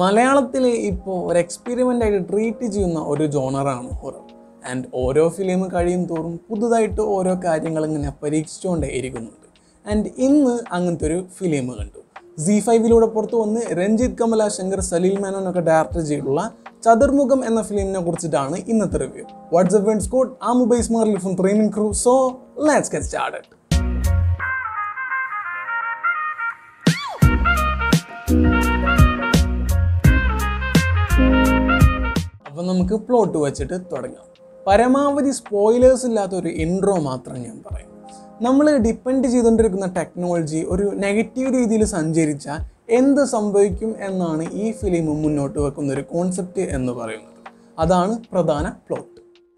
മലയാളത്തിലെ ഇപ്പോൾ ഒരു എക്സ്പെരിമെൻ്റായിട്ട് ട്രീറ്റ് ചെയ്യുന്ന ഒരു ജോണറാണ് ഹൊറർ. ആൻഡ് ഓരോ ഫിലിം കഴിയും തോറും പുതുതായിട്ട് ഓരോ കാര്യങ്ങൾ ഇങ്ങനെ പരീക്ഷിച്ചുകൊണ്ടേ ഇരിക്കുന്നുണ്ട്. ആൻഡ് ഇന്ന് അങ്ങനത്തെ ഒരു ഫിലിം കണ്ടു. Z5 പുറത്ത് വന്ന് രഞ്ജിത്ത് കമലാശങ്കർ സലീൽ മേനോനൊക്കെ ഡയറക്റ്റ് ചെയ്തിട്ടുള്ള ചതുർമുഖം എന്ന ഫിലിമിനെ കുറിച്ചിട്ടാണ് ഇന്നത്തെ റിവ്യൂ. വാട്സ്ആപ്പ് ഫ്രണ്ട്സ് കോഡ് ആമുബൈസ്മാറിൽ from three min crew. So let's get started. അപ്പം നമുക്ക് പ്ലോട്ട് വെച്ചിട്ട് തുടങ്ങാം. പരമാവധി സ്പോയിലേഴ്സ് ഇല്ലാത്തൊരു ഇൻട്രോ മാത്രം ഞാൻ പറയും. നമ്മൾ ഡിപ്പെൻഡ് ചെയ്തുകൊണ്ടിരിക്കുന്ന ടെക്നോളജി ഒരു നെഗറ്റീവ് രീതിയിൽ സഞ്ചരിച്ചാൽ എന്ത് സംഭവിക്കും എന്നാണ് ഈ ഫിലിം മുന്നോട്ട് വെക്കുന്ന ഒരു കോൺസെപ്റ്റ് എന്ന് പറയുന്നത്. അതാണ് പ്രധാന പ്ലോട്ട്.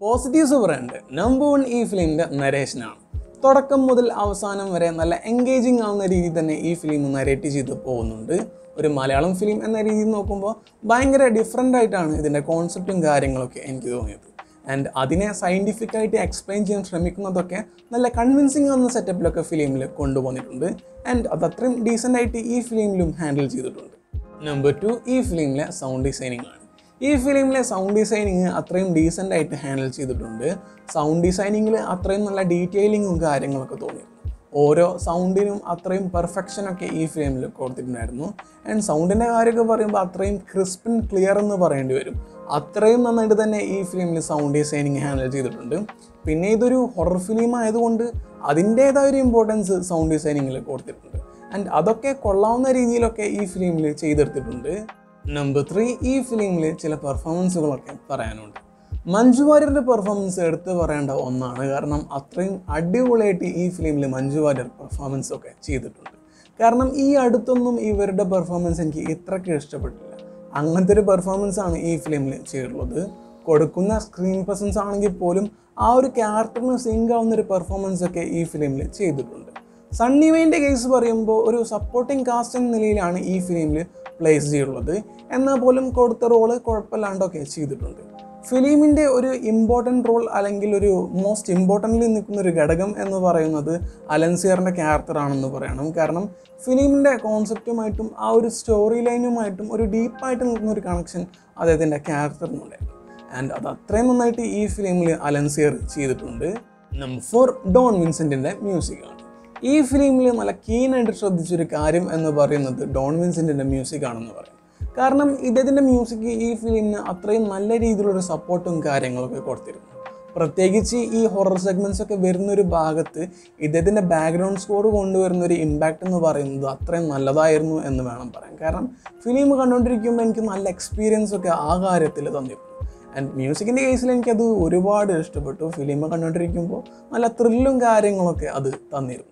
പോസിറ്റീവ്സ് പറയേണ്ടത് നമ്പർ 1, ഈ ഫിലിമിൻ്റെ നരേഷനാണ്. തുടക്കം മുതൽ അവസാനം വരെ നല്ല എൻഗേജിങ് ആവുന്ന രീതി തന്നെ ഈ ഫിലിം നരേറ്റ് ചെയ്ത് പോകുന്നുണ്ട്. ഒരു മലയാളം ഫിലിം എന്ന രീതിയിൽ നോക്കുമ്പോൾ ഭയങ്കര ഡിഫറെൻ്റ് ആയിട്ടാണ് ഇതിൻ്റെ കോൺസെപ്റ്റും കാര്യങ്ങളൊക്കെ എനിക്ക് തോന്നിയത്. ആൻഡ് അതിനെ സയൻറ്റിഫിക്കായിട്ട് എക്സ്പ്ലെയിൻ ചെയ്യാൻ ശ്രമിക്കുന്നതൊക്കെ നല്ല കൺവിൻസിങ് ആവുന്ന സെറ്റപ്പിലൊക്കെ ഫിലിമിൽ കൊണ്ടുപോന്നിട്ടുണ്ട്. ആൻഡ് അത് അത്രയും ഡീസൻ്റായിട്ട് ഈ ഫിലിമിലും ഹാൻഡിൽ ചെയ്തിട്ടുണ്ട്. നമ്പർ 2, ഈ ഫിലിമിലെ സൗണ്ട് ഡിസൈനിങ് ആണ്. ഈ ഫിലിമിലെ സൗണ്ട് ഡിസൈനിങ് അത്രയും ഡീസൻ്റായിട്ട് ഹാൻഡിൽ ചെയ്തിട്ടുണ്ട്. സൗണ്ട് ഡിസൈനിങ്ങിൽ അത്രയും നല്ല ഡീറ്റെയിലിങ്ങും കാര്യങ്ങളൊക്കെ തോന്നിയിരുന്നു. ഓരോ സൗണ്ടിനും അത്രയും പെർഫെക്ഷനൊക്കെ ഈ ഫിലിമിൽ കൊടുത്തിട്ടുണ്ടായിരുന്നു. ആൻഡ് സൗണ്ടിൻ്റെ കാര്യമൊക്കെ പറയുമ്പോൾ അത്രയും ക്രിസ്പ് ആൻഡ് ക്ലിയർ എന്ന് പറയേണ്ടി വരും. അത്രയും നന്നായിട്ട് തന്നെ ഈ ഫിലിമിൽ സൗണ്ട് ഡിസൈനിങ് ഹാൻഡിൽ ചെയ്തിട്ടുണ്ട്. പിന്നെ ഇതൊരു ഹൊറർ ഫിലിം ആയതുകൊണ്ട് അതിൻ്റേതായ ഒരു ഇമ്പോർട്ടൻസ് സൗണ്ട് ഡിസൈനിങ്ങിൽ കൊടുത്തിട്ടുണ്ട്. ആൻഡ് അതൊക്കെ കൊള്ളാവുന്ന രീതിയിലൊക്കെ ഈ ഫിലിമിൽ ചെയ്തെടുത്തിട്ടുണ്ട്. നമ്പർ 3, ഈ ഫിലിമിൽ ചില പെർഫോമൻസുകളൊക്കെ പറയാനുണ്ട്. മഞ്ജു വാര്യരുടെ പെർഫോമൻസ് എടുത്ത് പറയേണ്ട ഒന്നാണ്. കാരണം അത്രയും അടിപൊളിയായിട്ട് ഈ ഫിലിമിൽ മഞ്ജു വാര്യർ പെർഫോമൻസ് ഒക്കെ ചെയ്തിട്ടുണ്ട്. കാരണം ഈ അടുത്തൊന്നും ഇവരുടെ പെർഫോമൻസ് എനിക്ക് ഇത്രയ്ക്ക് ഇഷ്ടപ്പെട്ടില്ല. അങ്ങനത്തെ ഒരു പെർഫോമൻസാണ് ഈ ഫിലിമിൽ ചെയ്തിട്ടുള്ളത്. കൊടുക്കുന്ന സ്ക്രീൻ പ്രസൻസ് ആണെങ്കിൽ പോലും ആ ഒരു ക്യാരക്ടറിന് സിങ്ക് ആവുന്ന ഒരു പെർഫോമൻസ് ഒക്കെ ഈ ഫിലിമിൽ ചെയ്തിട്ടുണ്ട്. സണ്ണി വെയിൻ്റെ കേസ് പറയുമ്പോൾ ഒരു സപ്പോർട്ടിംഗ് കാസ്റ്റ് എന്ന നിലയിലാണ് ഈ ഫിലിമിൽ പ്ലേസ് ചെയ്തിട്ടുള്ളത്. എന്നാൽ പോലും കൊടുത്ത റോള് കുഴപ്പമില്ലാണ്ടൊക്കെ ചെയ്തിട്ടുണ്ട്. ഫിലിമിൻ്റെ ഒരു ഇമ്പോർട്ടൻ്റ് റോൾ അല്ലെങ്കിൽ ഒരു മോസ്റ്റ് ഇമ്പോർട്ടൻ്റിൽ നിൽക്കുന്ന ഒരു ഘടകം എന്ന് പറയുന്നത് അലൻസിയറിൻ്റെ ക്യാരക്ടറാണെന്ന് പറയണം. കാരണം ഫിലിമിൻ്റെ കോൺസെപ്റ്റുമായിട്ടും ആ ഒരു സ്റ്റോറി ലൈനുമായിട്ടും ഒരു ഡീപ്പായിട്ട് നിൽക്കുന്ന ഒരു കണക്ഷൻ അദ്ദേഹത്തിൻ്റെ ക്യാരക്ടറിനുണ്ട്. ആൻഡ് അത് അത്രയും നന്നായിട്ട് ഈ ഫിലിമിൽ അലൻസിയർ ചെയ്തിട്ടുണ്ട്. നമ്പർ 4, ഡോൺ വിൻസെൻറ്റിൻ്റെ മ്യൂസിക്കാണ്. ഈ ഫിലിമിൽ നല്ല കീനായിട്ട് ശ്രദ്ധിച്ചൊരു കാര്യം എന്ന് പറയുന്നത് ഡോൺ വിൻസെൻറ്റിൻ്റെ മ്യൂസിക്കാണെന്ന് പറയും. കാരണം ഇദ്ദേഹത്തിൻ്റെ മ്യൂസിക് ഈ ഫിലിമിന് അത്രയും നല്ല രീതിയിലുള്ളൊരു സപ്പോർട്ടും കാര്യങ്ങളൊക്കെ കൊടുത്തിരുന്നു. പ്രത്യേകിച്ച് ഈ ഹൊറർ സെഗ്മെൻറ്റ്സൊക്കെ വരുന്നൊരു ഭാഗത്ത് ഇദ്ദേഹത്തിൻ്റെ ബാക്ക്ഗ്രൗണ്ട് സ്കോർ കൊണ്ടുവരുന്നൊരു ഇമ്പാക്റ്റ് എന്ന് പറയുന്നത് അത്രയും നല്ലതായിരുന്നു എന്ന് വേണം പറയാൻ. കാരണം ഫിലിം കണ്ടുകൊണ്ടിരിക്കുമ്പോൾ എനിക്ക് നല്ല എക്സ്പീരിയൻസൊക്കെ ആ കാര്യത്തിൽ തന്നിരുന്നു. ആൻഡ് മ്യൂസിക്കിൻ്റെ കേസിൽ എനിക്കത് ഒരുപാട് ഇഷ്ടപ്പെട്ടു. ഫിലിം കണ്ടുകൊണ്ടിരിക്കുമ്പോൾ നല്ല ത്രില്ലും കാര്യങ്ങളൊക്കെ അത് തന്നിരുന്നു.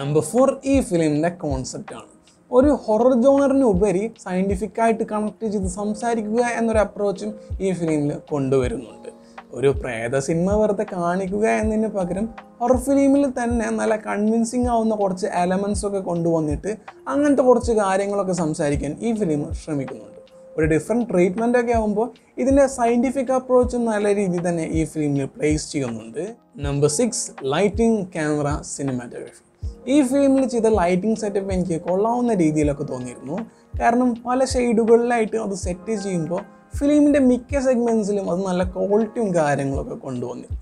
നമ്പർ 4, ഈ ഫിലിമിൻ്റെ കോൺസെപ്റ്റാണ്. ഒരു ഹൊറർ ജോണറിനുപരി സയൻറ്റിഫിക്കായിട്ട് കണക്ട് ചെയ്ത് സംസാരിക്കുക എന്നൊരു അപ്രോച്ചും ഈ ഫിലിമിൽ കൊണ്ടുവരുന്നുണ്ട്. ഒരു പ്രേത സിനിമ വെറുതെ കാണിക്കുക എന്നതിന് പകരം ഹൊറർ ഫിലിമിൽ തന്നെ നല്ല കൺവിൻസിങ് ആവുന്ന കുറച്ച് എലമെൻസൊക്കെ കൊണ്ടുവന്നിട്ട് അങ്ങനത്തെ കുറച്ച് കാര്യങ്ങളൊക്കെ സംസാരിക്കാൻ ഈ ഫിലിം ശ്രമിക്കുന്നുണ്ട്. ഒരു ഡിഫറെൻറ്റ് ട്രീറ്റ്മെൻറ്റൊക്കെ ആകുമ്പോൾ ഇതിൻ്റെ സയൻറ്റിഫിക് അപ്രോച്ചും നല്ല രീതിയിൽ തന്നെ ഈ ഫിലിമിൽ പ്ലേസ് ചെയ്യുന്നുണ്ട്. Number 6, lighting, camera, cinematography. ഈ ഫിലിമിൽ ചെയ്ത ലൈറ്റിംഗ് സെറ്റപ്പ് എനിക്ക് കൊള്ളാവുന്ന രീതിയിലൊക്കെ തോന്നിയിരുന്നു. കാരണം പല ഷെയ്ഡുകളിലായിട്ട് അത് സെറ്റ് ചെയ്യുമ്പോൾ ഫിലിമിൻ്റെ മിക്ക സെഗ്മെൻസിലും അത് നല്ല ക്വാളിറ്റിയും കാര്യങ്ങളൊക്കെ കൊണ്ടുവന്നിരുന്നു.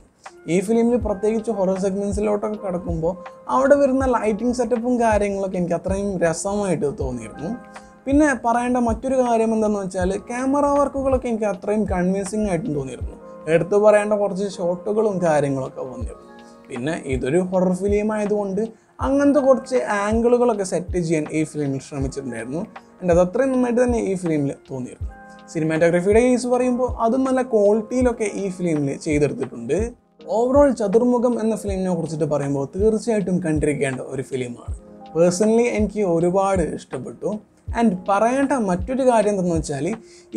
ഈ ഫിലിമിൽ പ്രത്യേകിച്ച് ഹൊറർ സെഗ്മെൻസിലോട്ടൊക്കെ കിടക്കുമ്പോൾ അവിടെ വരുന്ന ലൈറ്റിംഗ് സെറ്റപ്പും കാര്യങ്ങളൊക്കെ എനിക്ക് അത്രയും രസമായിട്ട് തോന്നിയിരുന്നു. പിന്നെ പറയേണ്ട മറ്റൊരു കാര്യം എന്താണെന്ന് വെച്ചാൽ ക്യാമറ വർക്കുകളൊക്കെ എനിക്ക് അത്രയും കൺവിൻസിങ് ആയിട്ടും തോന്നിയിരുന്നു. എടുത്തു പറയേണ്ട കുറച്ച് ഷോട്ടുകളും കാര്യങ്ങളൊക്കെ വന്നിരുന്നു. പിന്നെ ഇതൊരു ഹൊറർ ഫിലിം ആയതുകൊണ്ട് അങ്ങനത്തെ കുറച്ച് ആംഗിളുകളൊക്കെ സെറ്റ് ചെയ്യാൻ ഈ ഫിലിമിൽ ശ്രമിച്ചിട്ടുണ്ടായിരുന്നു. ആൻഡ് അത് അത്രയും നന്നായിട്ട് തന്നെ ഈ ഫിലിമിൽ തോന്നിയിരുന്നു. സിനിമാറ്റോഗ്രാഫിയുടെ കേസ് പറയുമ്പോൾ അതും നല്ല ക്വാളിറ്റിയിലൊക്കെ ഈ ഫിലിമിൽ ചെയ്തെടുത്തിട്ടുണ്ട്. ഓവറോൾ ചതുർമുഖം എന്ന ഫിലിമിനെ കുറിച്ചിട്ട് പറയുമ്പോൾ തീർച്ചയായിട്ടും കണ്ടിരിക്കേണ്ട ഒരു ഫിലിമാണ്. പേഴ്സണലി എനിക്ക് ഒരുപാട് ഇഷ്ടപ്പെട്ടു. ആൻഡ് പറയേണ്ട മറ്റൊരു കാര്യം എന്താണെന്ന് വെച്ചാൽ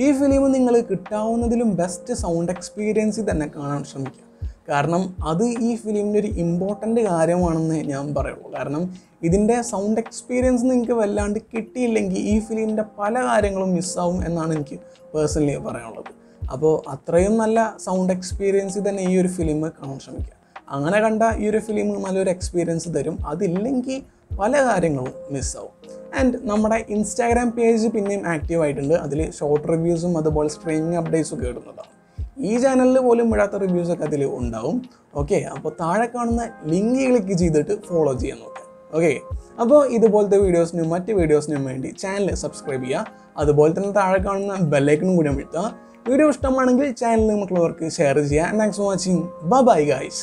ഈ ഫിലിം നിങ്ങൾ കിട്ടാവുന്നതിലും ബെസ്റ്റ് സൗണ്ട് എക്സ്പീരിയൻസിൽ തന്നെ കാണാൻ ശ്രമിക്കുക. കാരണം അത് ഈ ഫിലിമിൻ്റെ ഒരു ഇമ്പോർട്ടൻ്റ് കാര്യമാണെന്ന് ഞാൻ പറയുള്ളൂ. കാരണം ഇതിൻ്റെ സൗണ്ട് എക്സ്പീരിയൻസ് നിങ്ങൾക്ക് വല്ലാണ്ട് കിട്ടിയില്ലെങ്കിൽ ഈ ഫിലിമിൻ്റെ പല കാര്യങ്ങളും മിസ്സാവും എന്നാണ് എനിക്ക് പേഴ്സണലി പറയാനുള്ളത്. അപ്പോൾ അത്രയും നല്ല സൗണ്ട് എക്സ്പീരിയൻസിൽ തന്നെ ഈ ഒരു ഫിലിം കാണാൻ ശ്രമിക്കുക. അങ്ങനെ കണ്ട ഈ ഒരു ഫിലിം നല്ലൊരു എക്സ്പീരിയൻസ് തരും. അതില്ലെങ്കിൽ പല കാര്യങ്ങളും മിസ്സാവും. And നമ്മുടെ Instagram page പിന്നെയും ആക്റ്റീവ് ആയിട്ടുണ്ട്. അതിൽ ഷോർട്ട് റിവ്യൂസും അതുപോലെ സ്ട്രീമിംഗ് അപ്ഡേറ്റ്സും കേടുന്നതാണ്. ഈ ചാനലിൽ പോലും വിടാത്ത റിവ്യൂസ് ഒക്കെ അതിൽ ഉണ്ടാവും. ഓക്കെ, അപ്പോൾ താഴെ കാണുന്ന ലിങ്ക് ക്ലിക്ക് ചെയ്തിട്ട് ഫോളോ ചെയ്യാൻ നോക്കാം. ഓക്കെ, അപ്പോൾ ഇതുപോലത്തെ വീഡിയോസിനും മറ്റ് വീഡിയോസിനും വേണ്ടി ചാനൽ സബ്സ്ക്രൈബ് ചെയ്യുക. അതുപോലെ തന്നെ താഴെ കാണുന്ന ബെല്ലൈക്കണും കൂടി അമർത്തുക. വീഡിയോ ഇഷ്ടമാണെങ്കിൽ ചാനൽ മറ്റുള്ളവർക്ക് ഷെയർ ചെയ്യുക. Thanks for watching. Bye guys.